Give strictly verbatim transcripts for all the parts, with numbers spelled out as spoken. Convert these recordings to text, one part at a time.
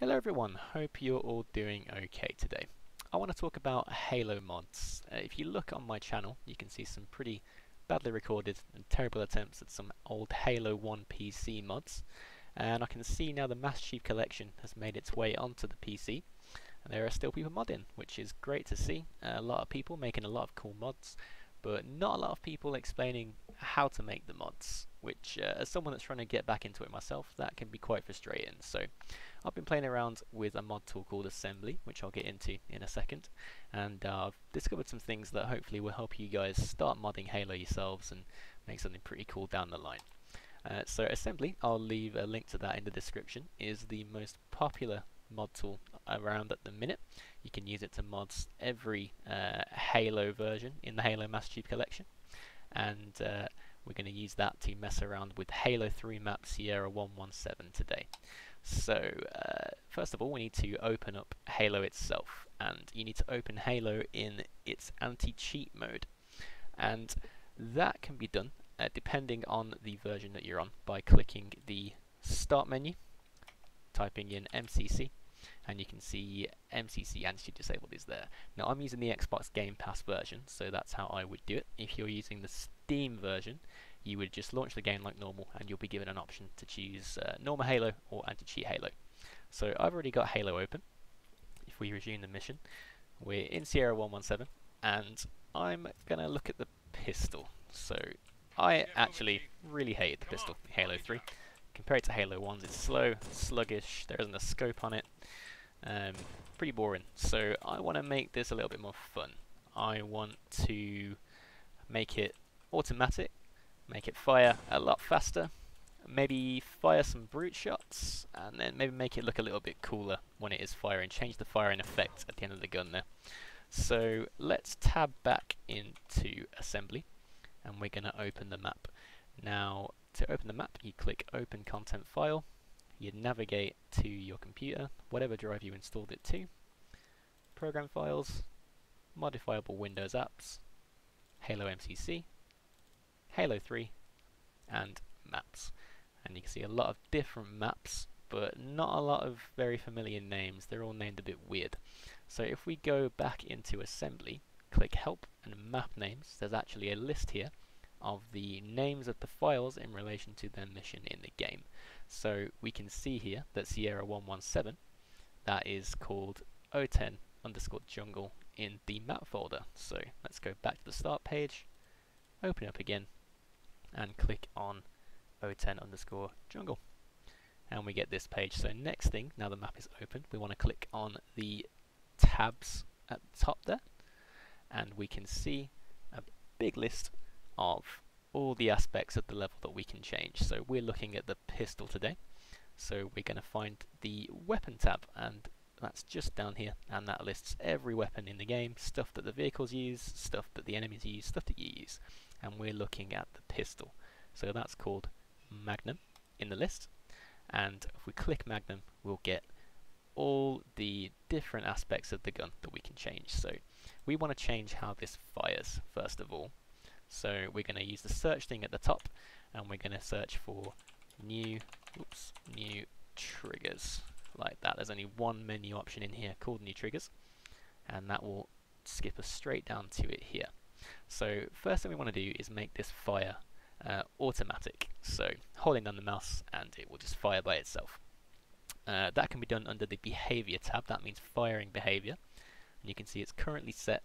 Hello everyone, hope you're all doing okay today. I want to talk about Halo mods. Uh, if you look on my channel, you can see some pretty badly recorded and terrible attempts at some old Halo one P C mods. And I can see now the Master Chief Collection has made its way onto the P C. And there are still people modding, which is great to see. Uh, a lot of people making a lot of cool mods, but not a lot of people explaining how to make the mods, which uh, as someone that's trying to get back into it myself, that can be quite frustrating. So I've been playing around with a mod tool called Assembly, which I'll get into in a second, and uh, I've discovered some things that hopefully will help you guys start modding Halo yourselves and make something pretty cool down the line. Uh, so Assembly, I'll leave a link to that in the description, is the most popular mod tool around at the minute. You can use it to mod every uh, Halo version in the Halo Master Chief Collection, and uh, we're going to use that to mess around with Halo three map Sierra one one seven today. So uh, first of all, we need to open up Halo itself, and you need to open Halo in its anti-cheat mode, and that can be done uh, depending on the version that you're on by clicking the Start menu, typing in M C C, and you can see M C C anti-cheat disabled is there. Now I'm using the Xbox Game Pass version, so that's how I would do it. If you're using the Steam version, you would just launch the game like normal, and you'll be given an option to choose uh, normal Halo or anti-cheat Halo. So I've already got Halo open. If we resume the mission, we're in Sierra one one seven, and I'm gonna look at the pistol. So I actually really hated the pistol in Halo three. Compared to Halo one's, it's slow, sluggish, there isn't a scope on it, um, pretty boring. So I want to make this a little bit more fun. I want to make it automatic, make it fire a lot faster, maybe fire some brute shots, and then maybe make it look a little bit cooler when it is firing, change the firing effect at the end of the gun there. So let's tab back into Assembly, and we're going to open the map. Now, to open the map, you click Open Content File, you navigate to your computer, whatever drive you installed it to, Program Files, Modifiable Windows Apps, Halo M C C, Halo three, and Maps. And you can see a lot of different maps, but not a lot of very familiar names. They're all named a bit weird. So if we go back into Assembly, click Help and Map Names, there's actually a list here of the names of the files in relation to their mission in the game. So we can see here that Sierra one one seven, that is called zero ten underscore jungle in the map folder. So let's go back to the start page, open up again, and click on zero ten underscore jungle. And we get this page. So next thing, now the map is open, we want to click on the tabs at the top there, and we can see a big list of all the aspects of the level that we can change. So we're looking at the pistol today, so we're going to find the weapon tab, and that's just down here, and that lists every weapon in the game, stuff that the vehicles use, stuff that the enemies use, stuff that you use, and we're looking at the pistol. So that's called Magnum in the list, and if we click Magnum, we'll get all the different aspects of the gun that we can change. So we want to change how this fires first of all. So we're going to use the search thing at the top, and we're going to search for new, oops, new triggers, like that. There's only one menu option in here called new triggers, and that will skip us straight down to it here. So first thing we want to do is make this fire uh, automatic. So holding down the mouse, and it will just fire by itself. Uh, that can be done under the behavior tab. That means firing behavior, and you can see it's currently set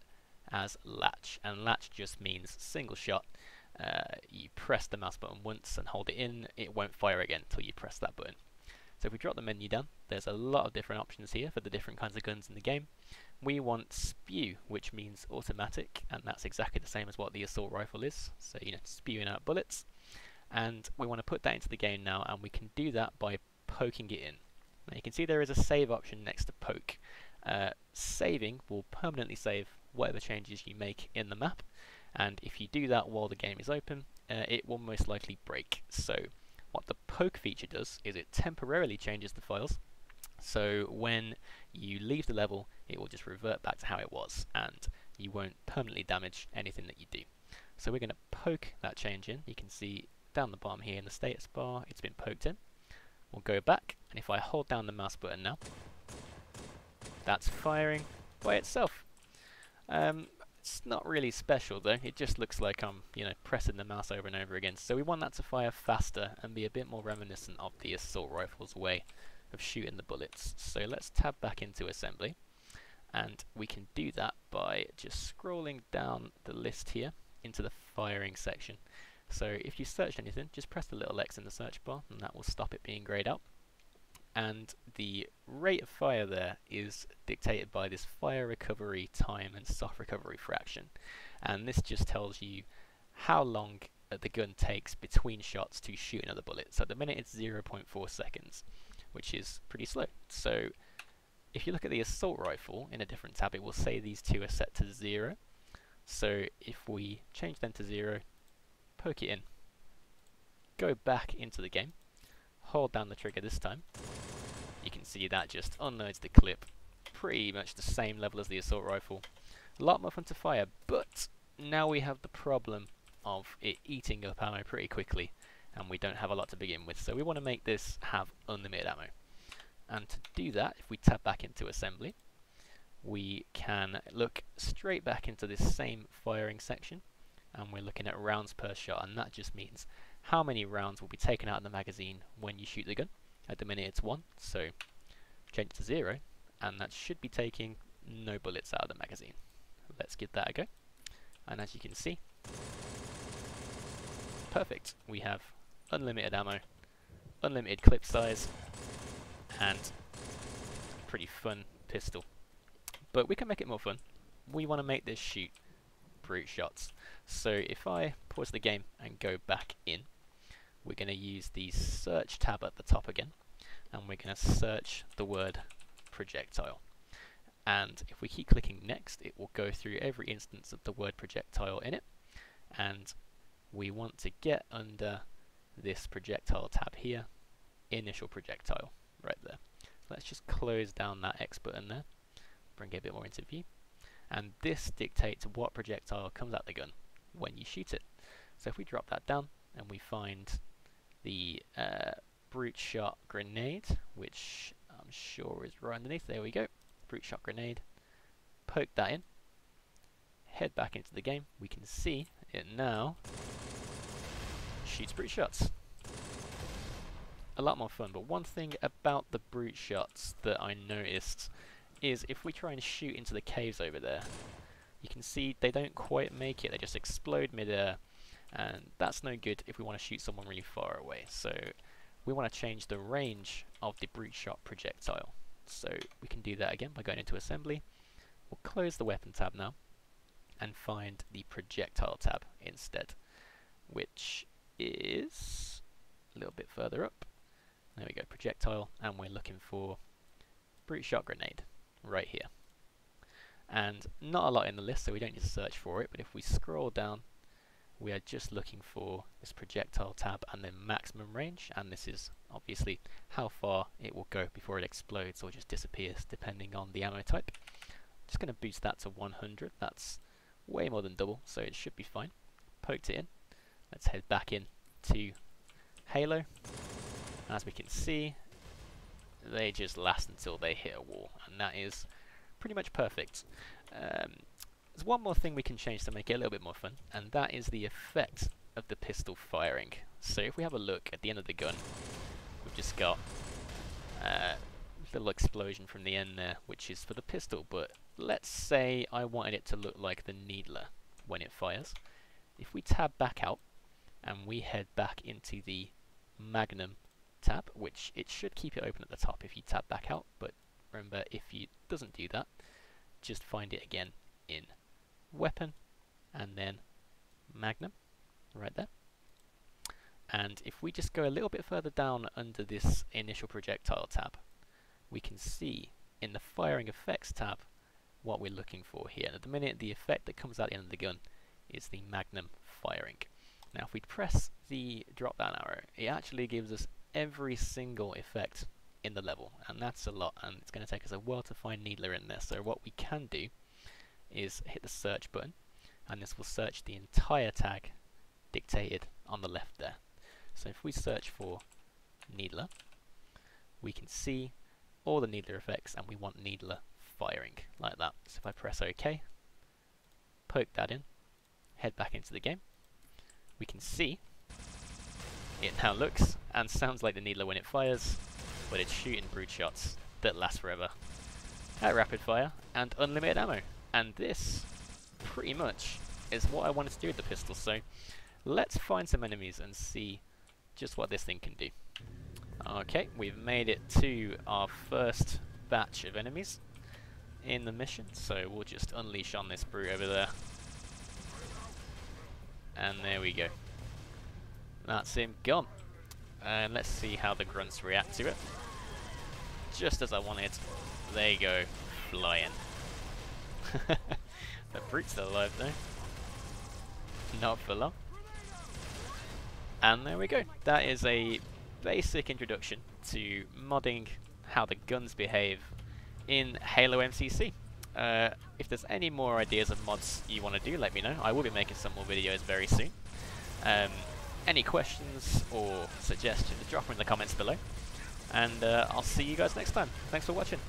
as LATCH, and LATCH just means single shot. Uh, you press the mouse button once and hold it in, it won't fire again until you press that button. So if we drop the menu down, there's a lot of different options here for the different kinds of guns in the game. We want SPEW, which means automatic, and that's exactly the same as what the assault rifle is, so you know, spewing out bullets. And we want to put that into the game now, and we can do that by poking it in. Now you can see there is a save option next to poke. Uh, saving will permanently save whatever changes you make in the map, and if you do that while the game is open, uh, it will most likely break. So what the poke feature does is it temporarily changes the files, so when you leave the level it will just revert back to how it was, and you won't permanently damage anything that you do. So we're going to poke that change in. You can see down the bottom here in the status bar it's been poked in. We'll go back, and if I hold down the mouse button now, that's firing by itself. Um, it's not really special though, it just looks like I'm, you know, pressing the mouse over and over again. So we want that to fire faster and be a bit more reminiscent of the assault rifle's way of shooting the bullets. So let's tab back into Assembly, and we can do that by just scrolling down the list here into the firing section. So if you search anything, just press the little X in the search bar and that will stop it being greyed out. And the rate of fire there is dictated by this fire recovery time and soft recovery fraction, and this just tells you how long uh, the gun takes between shots to shoot another bullet. So at the minute it's zero point four seconds, which is pretty slow. So if you look at the assault rifle in a different tab, it will say these two are set to zero. So if we change them to zero, poke it in, go back into the game, hold down the trigger this time, you can see that just unloads the clip, pretty much the same level as the assault rifle. A lot more fun to fire, but now we have the problem of it eating up ammo pretty quickly, and we don't have a lot to begin with, so we want to make this have unlimited ammo. And to do that, if we tab back into Assembly, we can look straight back into this same firing section, and we're looking at rounds per shot, and that just means how many rounds will be taken out of the magazine when you shoot the gun. At the minute it's one, so change it to zero, and that should be taking no bullets out of the magazine. Let's give that a go, and as you can see, perfect, we have unlimited ammo, unlimited clip size, and a pretty fun pistol. But we can make it more fun. We want to make this shoot brute shots. So if I pause the game and go back in, we're going to use the search tab at the top again, and we're going to search the word projectile. And if we keep clicking next, it will go through every instance of the word projectile in it, and we want to get under this projectile tab here, initial projectile, right there. Let's just close down that X button there, bring it a bit more into view, and this dictates what projectile comes out the gun when you shoot it. So if we drop that down and we find the uh, Brute Shot Grenade, which I'm sure is right underneath, there we go, Brute Shot Grenade, poke that in, head back into the game, we can see it now shoots brute shots. A lot more fun. But one thing about the brute shots that I noticed is if we try and shoot into the caves over there, you can see they don't quite make it, they just explode mid-air, and that's no good if we want to shoot someone really far away. So we want to change the range of the brute shot projectile. So we can do that again by going into Assembly. We'll close the weapon tab now and find the projectile tab instead, which is a little bit further up. There we go, projectile, and we're looking for brute shot grenade right here. And not a lot in the list, so we don't need to search for it, but if we scroll down, we are just looking for this projectile tab and then maximum range, and this is obviously how far it will go before it explodes or just disappears depending on the ammo type. I'm just going to boost that to one hundred, that's way more than double, so it should be fine. Poked it in, let's head back in to Halo. As we can see, they just last until they hit a wall, and that is pretty much perfect. Um, There's one more thing we can change to make it a little bit more fun, and that is the effect of the pistol firing. So if we have a look at the end of the gun, we've just got uh, a little explosion from the end there, which is for the pistol, but let's say I wanted it to look like the Needler when it fires. If we tab back out and we head back into the Magnum tab, which it should keep it open at the top if you tab back out, but remember, if it doesn't do that, just find it again in Weapon, and then Magnum, right there. And if we just go a little bit further down under this initial projectile tab, we can see in the firing effects tab what we're looking for here. And at the minute, the effect that comes out the end of the gun is the Magnum firing. Now if we press the drop down arrow, it actually gives us every single effect in the level, and that's a lot, and it's going to take us a while to find Needler in there. So what we can do is hit the search button, and this will search the entire tag dictated on the left there. So if we search for Needler, we can see all the Needler effects, and we want Needler firing like that. So if I press OK, poke that in, head back into the game, we can see it now looks and sounds like the Needler when it fires, but it's shooting brute shots that last forever at rapid fire and unlimited ammo. And this pretty much is what I wanted to do with the pistol, so let's find some enemies and see just what this thing can do. Okay, we've made it to our first batch of enemies in the mission, so we'll just unleash on this brute over there. And there we go. That's him gone. And let's see how the grunts react to it. Just as I wanted. There you go, flying. The brute's still alive though. Not for long. And there we go. That is a basic introduction to modding how the guns behave in Halo M C C. Uh, if there's any more ideas of mods you want to do, let me know. I will be making some more videos very soon. Um, any questions or suggestions, drop them in the comments below. And uh, I'll see you guys next time. Thanks for watching.